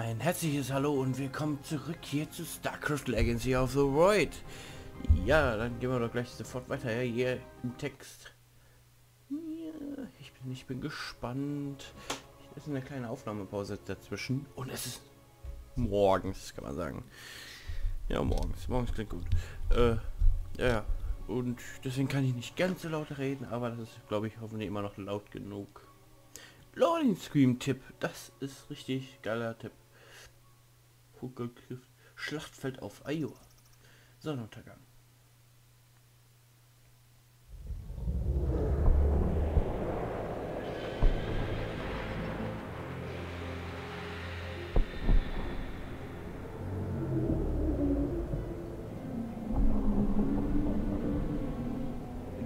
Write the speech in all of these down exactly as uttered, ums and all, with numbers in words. Ein herzliches Hallo und willkommen zurück hier zu StarCraft Legacy of The Void. Ja, dann gehen wir doch gleich sofort weiter, ja, hier im Text. Ja, ich bin, ich bin gespannt. Es ist eine kleine Aufnahmepause dazwischen und es ist morgens, kann man sagen. Ja, morgens. Morgens klingt gut. Äh, ja, und deswegen kann ich nicht ganz so laut reden, aber das ist, glaube ich, hoffentlich immer noch laut genug. Loading Scream Tipp, das ist richtig geiler Tipp. Schlachtfeld auf Aiur. Sonnenuntergang.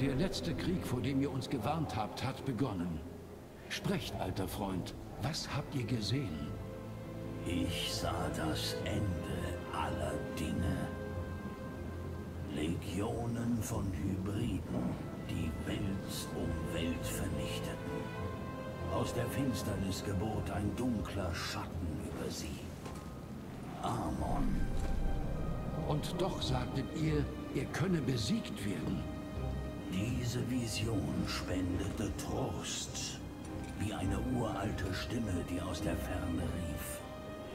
Der letzte Krieg, vor dem ihr uns gewarnt habt, hat begonnen. Sprecht, alter Freund, was habt ihr gesehen? Ich sah das Ende aller Dinge. Legionen von Hybriden, die Welt um Welt vernichteten. Aus der Finsternis gebot ein dunkler Schatten über sie. Amon. Und doch sagtet ihr, er könne besiegt werden. Diese Vision spendete Trost, wie eine uralte Stimme, die aus der Ferne rief.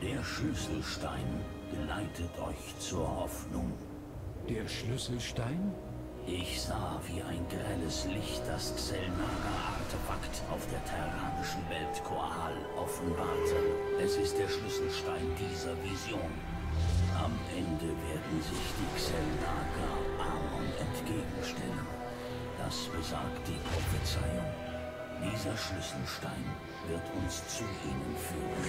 Der Schlüsselstein geleitet euch zur Hoffnung. Der Schlüsselstein? Ich sah, wie ein grelles Licht das Xel'Naga-Artefakt auf der terranischen Welt Korhal offenbarte. Es ist der Schlüsselstein dieser Vision. Am Ende werden sich die Xel'Naga Amon entgegenstellen. Das besagt die Prophezeiung. Dieser Schlüsselstein wird uns zu ihnen führen.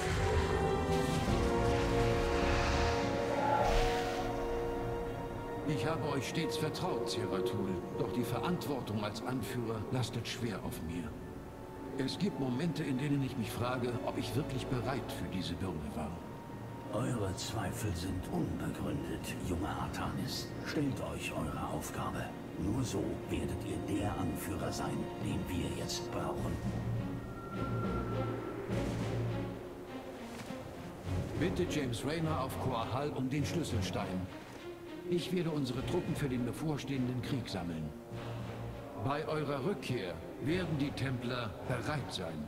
Ich habe euch stets vertraut, Zeratul, doch die Verantwortung als Anführer lastet schwer auf mir. Es gibt Momente, in denen ich mich frage, ob ich wirklich bereit für diese Bürde war. Eure Zweifel sind unbegründet, junger Artanis. Stellt euch eure Aufgabe. Nur so werdet ihr der Anführer sein, den wir jetzt brauchen. Bitte James Raynor auf Korhal um den Schlüsselstein. Ich werde unsere Truppen für den bevorstehenden Krieg sammeln. Bei eurer Rückkehr werden die Templer bereit sein.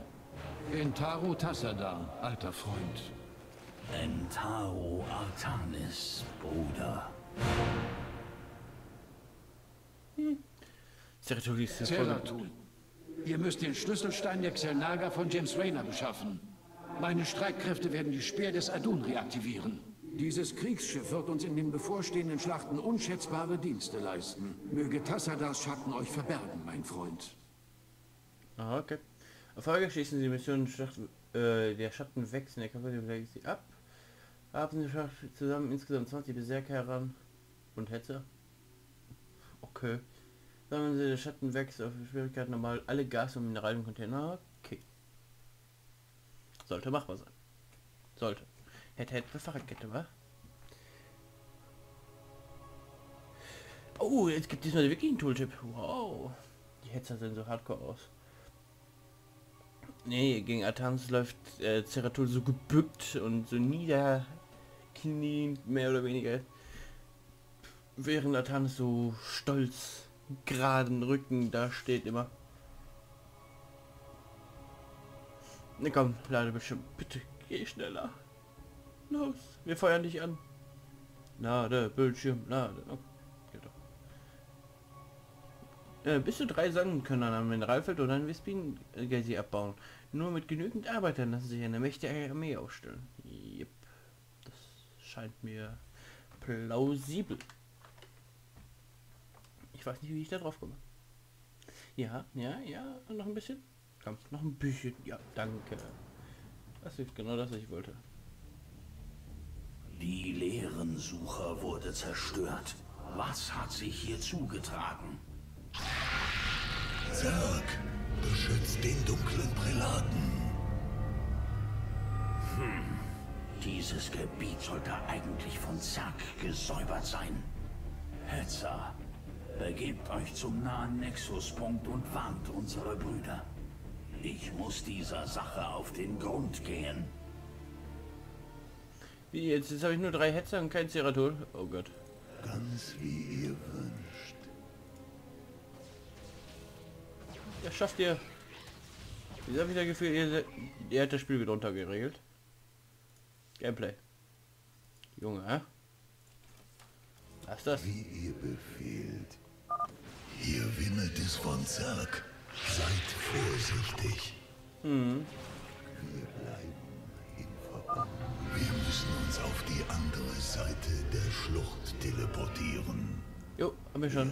Entaro Tassadar, alter Freund. Entaro Artanis, Bruder. Zeratul, Zeratul, ihr müsst den Schlüsselstein der Xel'Naga von James Raynor beschaffen. Meine Streitkräfte werden die Speer des Adun reaktivieren. Dieses Kriegsschiff wird uns in den bevorstehenden Schlachten unschätzbare Dienste leisten. Möge Tassadars Schatten euch verbergen, mein Freund. Aha, okay. Erfolge schließen Sie die Mission Schlacht, äh, der Schatten wächst in der Kapitelle sie ab. Haben Sie Schacht zusammen insgesamt zwanzig Berserker heran und Hetzer. Okay. Sammeln Sie den Schatten wächst auf Schwierigkeit normal alle Gas- und Mineraliencontainer. Okay. Sollte machbar sein. Sollte. Hätte hätte Fahrradkette, wa? Oh, jetzt gibt es diesmal wirklich einen Tooltip. Wow. Die Hetzer sehen so hardcore aus. Nee, gegen Artanis läuft äh, Zeratul so gebückt und so niederkniend, mehr oder weniger. Während Artanis so stolz, geraden Rücken da steht immer. Ne komm, Ladebildschirm, bitte geh schneller. Los, wir feuern dich an. Ladebildschirm, Lade. Oh, geht doch. Äh, bis zu drei Sonnen können an einem Mineralfeld oder einem Wispin-Gazi abbauen. Nur mit genügend Arbeitern lassen sich eine mächtige Armee aufstellen. Yep. Das scheint mir plausibel. Ich weiß nicht, wie ich da drauf komme. Ja, ja, ja, und noch ein bisschen. Komm, noch ein bisschen. Ja, danke. Das ist genau das, was ich wollte. Die Leerensucher wurde zerstört. Was hat sich hier zugetragen? Zerg, beschützt den dunklen Prälaten. Hm. Dieses Gebiet sollte eigentlich von Zerg gesäubert sein. Hetzer. Begebt euch zum nahen Nexuspunkt und warnt unsere Brüder. Ich muss dieser Sache auf den Grund gehen. Wie jetzt? Jetzt habe ich nur drei Hetzer und kein Zeratul. Oh Gott. Ganz wie ihr wünscht. Ja, schafft ihr. Ich habe wieder Gefühl, ihr, ihr hättet das Spiel wieder runtergeregelt. Gameplay. Junge, hä? Was ist das? Wie ihr befehlt. Hier wimmelt es von Zerg. Seid vorsichtig. Hm. Wir bleiben im Verband. Wir müssen uns auf die andere Seite der Schlucht teleportieren. Jo, haben wir schon.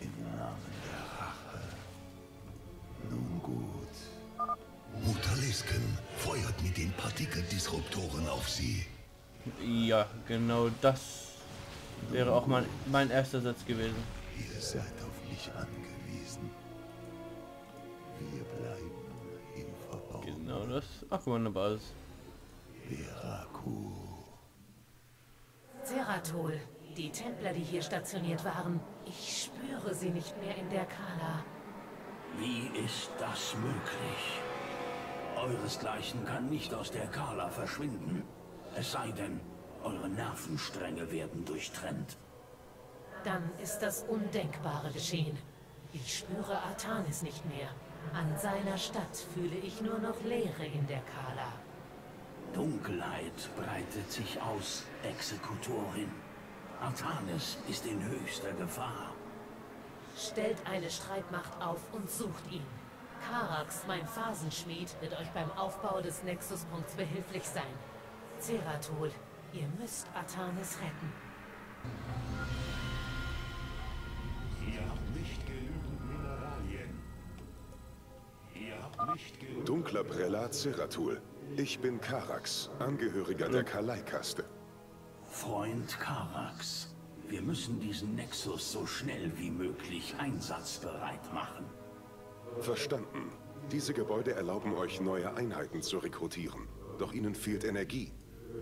Im Namen der Rache. Nun gut. Mutalisken feuert mit den Partikeldisruptoren auf sie. Ja, genau das wäre auch mein, mein erster Satz gewesen. Ihr seid auf mich angewiesen. Wir bleiben im Verbau. Genau das. Ach, guck mal, eine Basis. Veraku. Zeratul, die Templer, die hier stationiert waren. Ich spüre sie nicht mehr in der Kala. Wie ist das möglich? Euresgleichen kann nicht aus der Kala verschwinden. Es sei denn, eure Nervenstränge werden durchtrennt. Dann ist das Undenkbare geschehen. Ich spüre Artanis nicht mehr. An seiner Stadt fühle ich nur noch Leere in der Kala. Dunkelheit breitet sich aus, Exekutorin. Artanis ist in höchster Gefahr. Stellt eine Streitmacht auf und sucht ihn. Karax, mein Phasenschmied, wird euch beim Aufbau des Nexuspunkts behilflich sein. Zeratul, ihr müsst Artanis retten. Ihr habt nicht genügend Mineralien. Ihr habt nicht genügend... Dunkler Prälat Zeratul. Ich bin Karax, Angehöriger der Kalai-Kaste. Freund Karax, wir müssen diesen Nexus so schnell wie möglich einsatzbereit machen. Verstanden. Diese Gebäude erlauben euch, neue Einheiten zu rekrutieren. Doch ihnen fehlt Energie.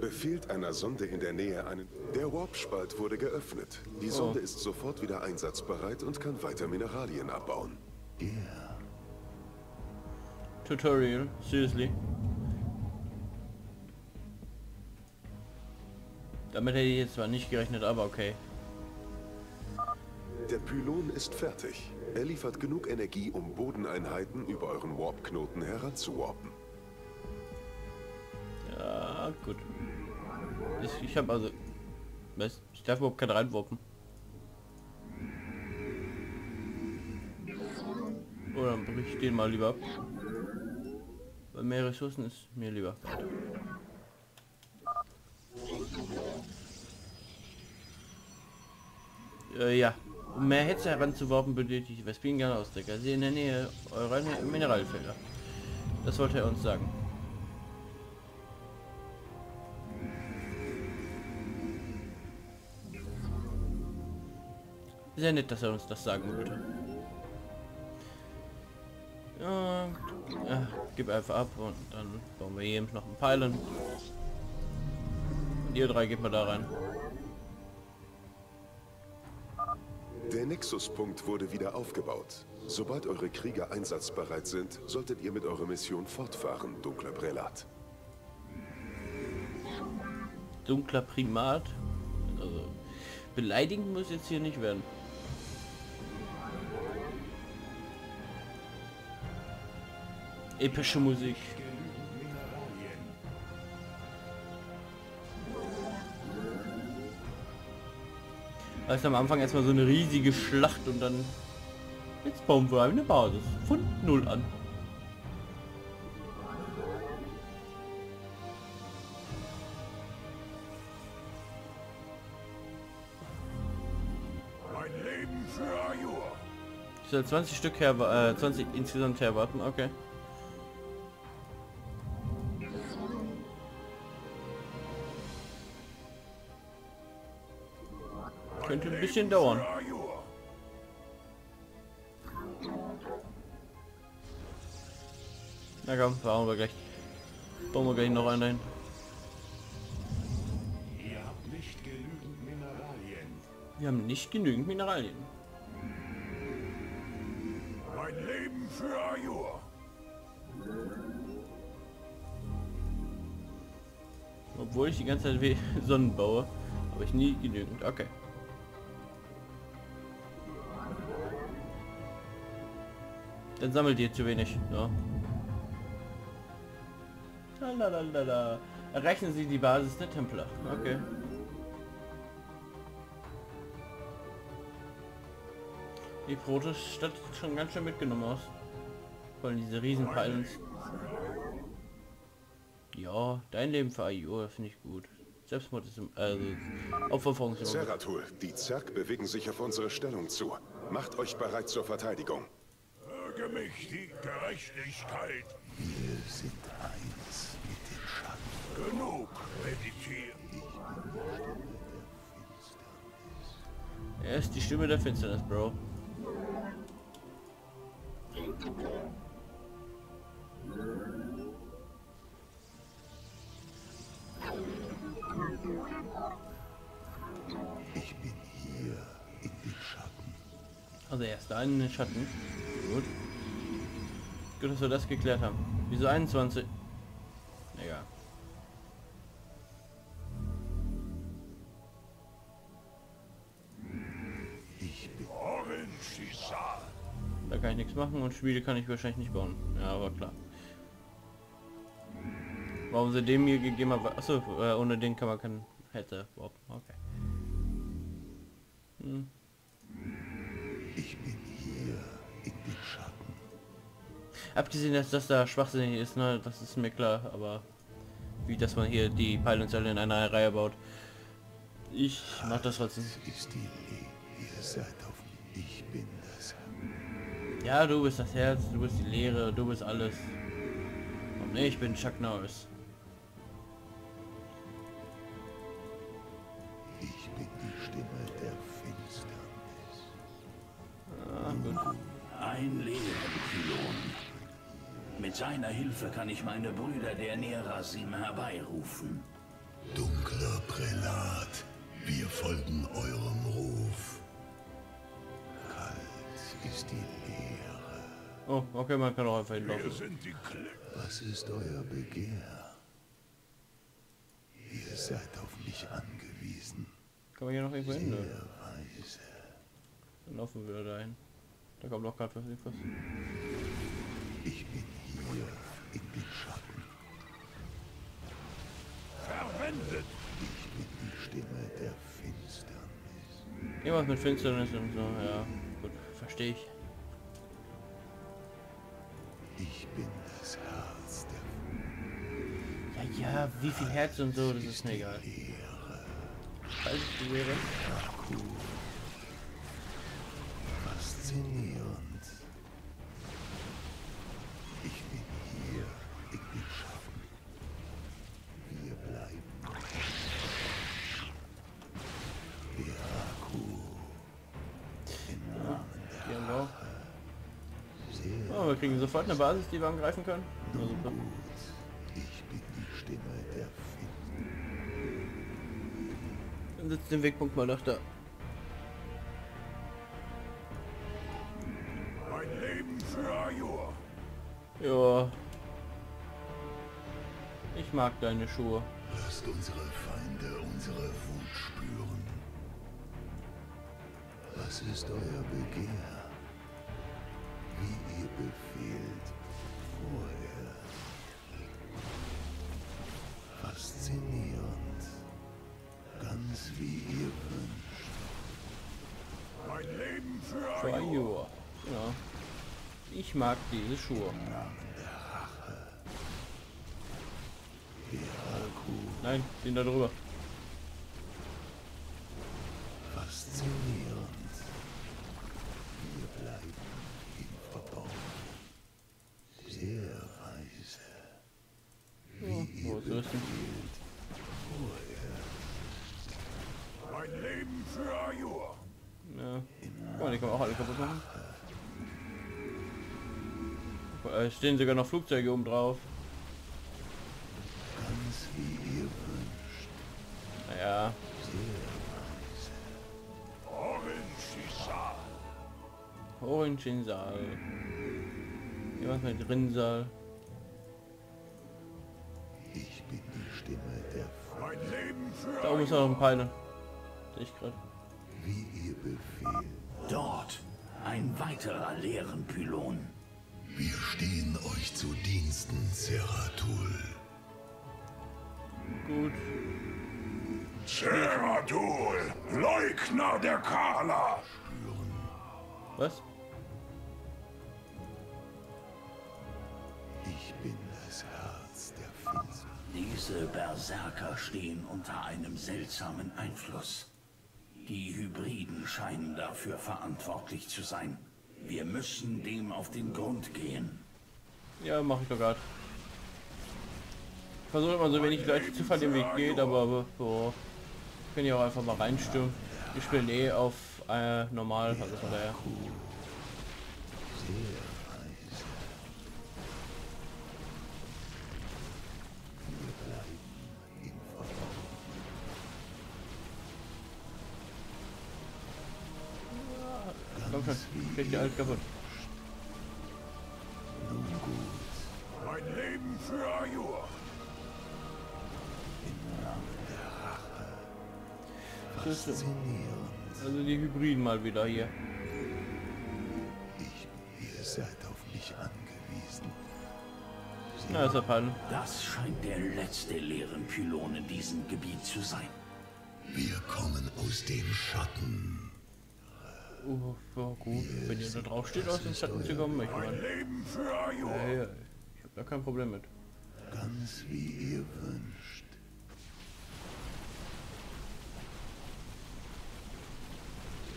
Befiehlt einer Sonde in der Nähe einen... Der Warpspalt wurde geöffnet. Die Sonde ist sofort wieder einsatzbereit und kann weiter Mineralien abbauen. Yeah. Tutorial, seriously. Damit hätte ich jetzt zwar nicht gerechnet, aber okay. Der Pylon ist fertig. Er liefert genug Energie, um Bodeneinheiten über euren Warp-Knoten heranzuwarpen. Ah, gut. Ich habe also... Was? Ich darf überhaupt keinen reinwarpen. Oder dann brich ich den mal lieber ab. Weil mehr Ressourcen ist mir lieber. Äh, ja. Um mehr Hetze heranzuwarpen, benötigt die Vespingan aus der Gase in der Nähe eurer Mineralfelder. Das wollte er uns sagen. Sehr nett, dass er uns das sagen würde. Ja, ja, gib einfach ab und dann bauen wir eben noch einen Pylon. Und ihr drei geht mal da rein. Der Nexuspunkt wurde wieder aufgebaut. Sobald eure Krieger einsatzbereit sind, solltet ihr mit eurer Mission fortfahren, dunkler Prälat. Dunkler Primat? Also, beleidigend muss jetzt hier nicht werden. Epische Musik. Also am Anfang erstmal so eine riesige Schlacht und dann... Jetzt bauen wir eine Basis. Von null an. Mein Leben für Aiur. Ich soll zwanzig Stück her... Äh, zwanzig insgesamt herwarten, okay. Könnte ein bisschen dauern. Na komm, fahren wir gleich. Bauen wir gleich noch einen dahin. Ihr habt nicht genügend Mineralien. Wir haben nicht genügend Mineralien. Mein Leben für Aiur. Obwohl ich die ganze Zeit wie Sonnen baue, habe ich nie genügend. Okay. Dann sammelt ihr zu wenig. So. Lalalala. Erreichen Sie die Basis der Templer. Okay. Die Protostadt sieht schon ganz schön mitgenommen aus. Vor allem diese Riesenpfeilen. Ja, dein Leben für Aiur finde ich gut. Selbstmord ist im... also... Aufopferung. Zeratul, die Zerg bewegen sich auf unsere Stellung zu. Macht euch bereit zur Verteidigung. Möge mich die Gerechtigkeit. Wir sind eins mit den Schatten. Genug meditieren. Er ist die Stimme der Finsternis, Bro. Ich bin hier in den Schatten. Also erst da in den Schatten. Gut. Gut, dass wir das geklärt haben. Wieso einundzwanzig? Egal. Da kann ich nichts machen und Schmiede kann ich wahrscheinlich nicht bauen. Ja, aber klar. Warum sie dem hier gegeben haben? Achso, äh, ohne den kann man keinen... hätte. Wow, okay. Hm. Ich bin hier in den Schatten. Abgesehen, dass das da schwachsinnig ist, ne, das ist mir klar, aber... wie, dass man hier die Pylons alle in einer Reihe baut. Ich mach das trotzdem. Ich bin das. Ja, du bist das Herz, du bist die Leere, du bist alles. Und ich bin Chuck Norris. Ich bin die Stimme der Finsternis. Ah, gut. Ein Leerpilon. Mit seiner Hilfe kann ich meine Brüder der Nerazim herbeirufen. Dunkler Prälat, wir folgen eurem Ruf. Ist die Leere. Oh, okay, man kann auch einfach hinlaufen. Was ist euer Begehr? Ihr seid auf mich angewiesen. Kann man hier noch irgendwo hin? Ne? Dann laufen wir dahin. Da kommt noch gerade was. Ich bin hier in den Schatten. Verwendet! Ich bin die Stimme der Finsternis. Irgendwas mit Finsternis und so, ja. Verstehe ich. Ich bin das Herz der... Ja, ja, wie viel Herz und so, das ist mir egal. Falls die Leere. Faszinierend. Ich bin hier, ich bin schaffen. Wir bleiben. Oh, wir kriegen sofort eine Basis, die wir angreifen können. Oh, super. Ich bin die Stimme der Finsternis. Dann setzt den Wegpunkt mal nach da. Mein Leben für Aiur. Ja. Ich mag deine Schuhe. Lasst unsere Feinde unsere Wut spüren. Was ist euer Begehr? Wie ihr befehlt vorher. Faszinierend. Ganz wie ihr wünscht. Mein Leben für Aiur. Ja. Ich mag diese Schuhe. Im Namen der Rache. Nein, den da drüber. Faszinierend. Mein Leben für Aiur. Ja. Oh, die können wir auch alle kaputt machen. Es stehen sogar noch Flugzeuge oben drauf. Ganz wie ihr wünscht. Naja. Orangensal. Jemand mit Rinnsal. Ich bin die Stimme der Frau. Da oben ist noch ein Pfeil. Sehe ich gerade. Wie ihr Befehl. Dort ein weiterer leeren Pylon. Wir stehen euch zu Diensten, Zeratul. Gut. Zeratul, Leugner der Kala. Was? Ich bin das Herz der Finsternis. Diese Berserker stehen unter einem seltsamen Einfluss. Die Hybriden scheinen dafür verantwortlich zu sein. Wir müssen dem auf den Grund gehen. Ja, mache ich doch gerade. Ich versuche immer so wenig Leute zu fahren, den Weg geht, aber so kann ich auch einfach mal reinstimmen. Ich bin eh auf äh, normal, also von daher. Komm schon, ich krieg dir alles kaputt. Nun gut. Mein Leben für Aiur. Im Namen der Rache. Faszinierend. Also die Hybriden mal wieder hier. Ich, ihr seid auf mich angewiesen. Na, ist er fallen. Das scheint der letzte leeren Pylon in diesem Gebiet zu sein. Wir kommen aus dem Schatten. Oh, oh, gut, wenn ihr da drauf steht, aus dem Schatten zu kommen, ich meine. Hey, ich hab da kein Problem mit. Ganz wie ihr wünscht.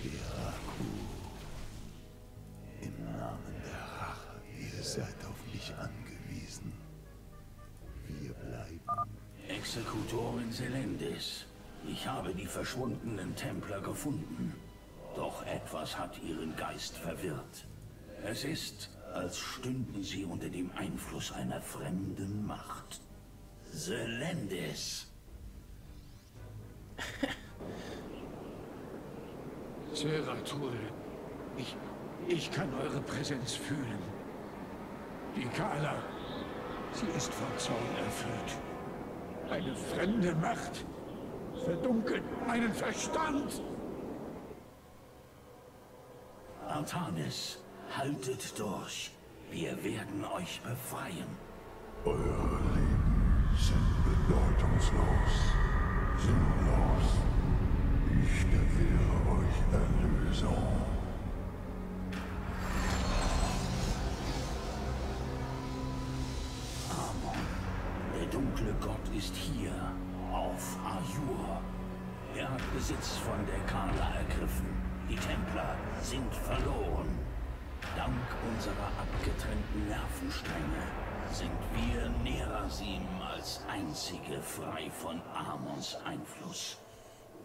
Piraku, im Namen der Rache, ihr seid auf mich angewiesen. Wir bleiben. Exekutorin Selendis, ich habe die verschwundenen Templer gefunden. Doch etwas hat ihren Geist verwirrt. Es ist, als stünden sie unter dem Einfluss einer fremden Macht. Selendis. Zeratul, ich, ich kann eure Präsenz fühlen. Die Kala, sie ist von Zorn erfüllt. Eine fremde Macht verdunkelt meinen Verstand. Artanis, haltet durch. Wir werden euch befreien. Eure Leben sind bedeutungslos, sinnlos. Ich gewähre euch Erlösung. Amon, der dunkle Gott ist hier, auf Aiur. Er hat Besitz von der Kala ergriffen. Die Templer sind verloren. Dank unserer abgetrennten Nervenstränge sind wir Nerazim als einzige frei von Amons Einfluss.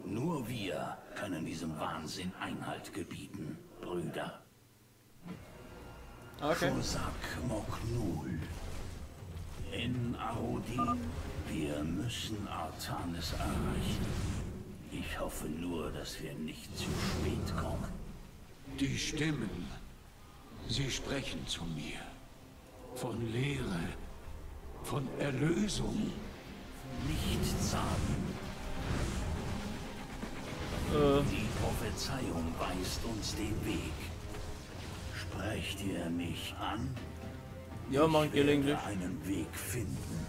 Nur wir können diesem Wahnsinn Einhalt gebieten, Brüder. Okay. In Arodi, wir müssen Artanis erreichen. Ich hoffe nur, dass wir nicht zu spät kommen. Die Stimmen, sie sprechen zu mir. Von Lehre, von Erlösung. Nichts sagen. Äh. Die Prophezeiung weist uns den Weg. Sprecht ihr mich an? Ja, mach ich gelegentlich. Ich werde einen Weg finden.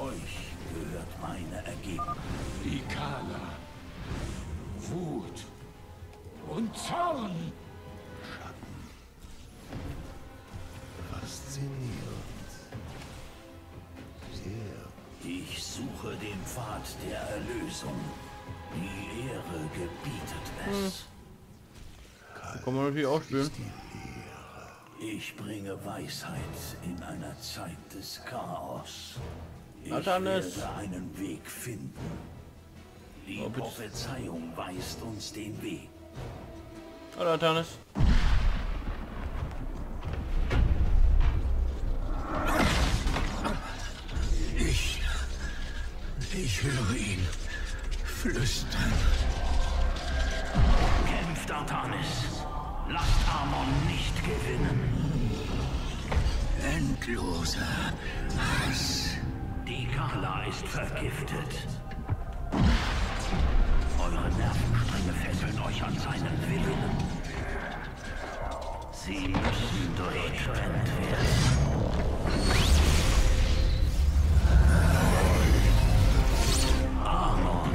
Euch gehört meine Ergebnisse. Die Kala. Wut und Zorn. Schatten. Faszinierend. Sehr. Ich suche den Pfad der Erlösung. Die Ehre gebietet es. Hm. Kann man natürlich auch spielen. Ich bringe Weisheit in einer Zeit des Chaos. Ich Artanis. Werde einen Weg finden. Die oh, Prophezeiung weist uns den Weg. Hallo, Artanis. Ich... Ich höre ihn flüstern. Kämpft, Artanis. Lasst Amon nicht gewinnen. Endloser Hass. Die Kala ist vergiftet. Eure Nervenstränge fesseln euch an seinen Willen. Sie müssen durchtrennt werden. Amon.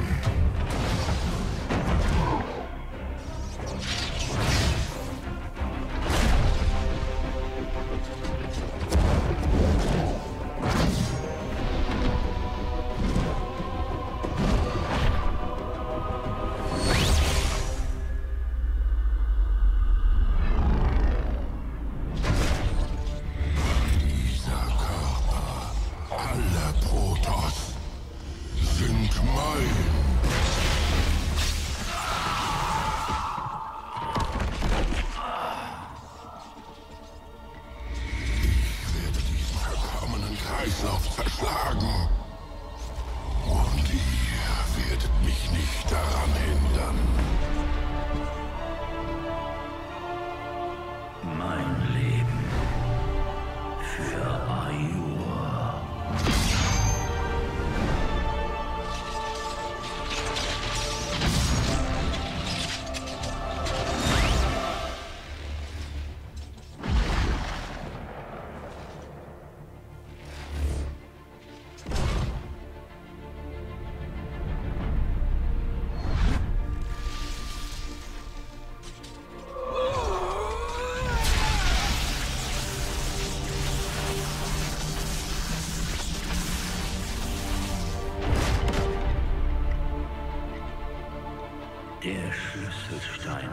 Der Schlüsselstein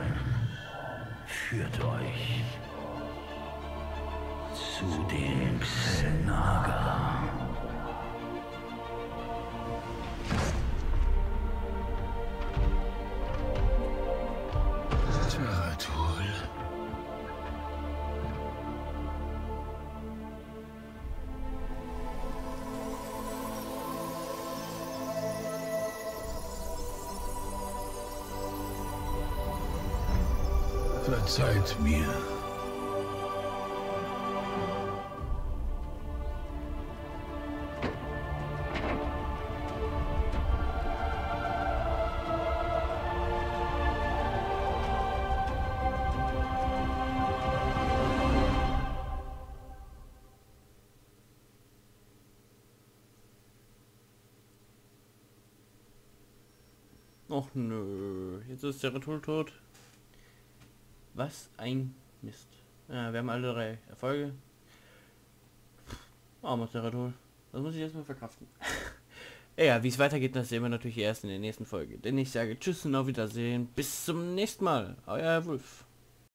führt euch zu den Xel'Naga. Zeratul. Verzeiht mir. Och nö, jetzt ist der Zeratul tot. Was ein Mist. Ja, wir haben alle drei Erfolge. Armer Zeratul. Das muss ich erstmal verkraften. Ja, wie es weitergeht, das sehen wir natürlich erst in der nächsten Folge. Denn ich sage Tschüss und auf Wiedersehen. Bis zum nächsten Mal. Euer Wolf.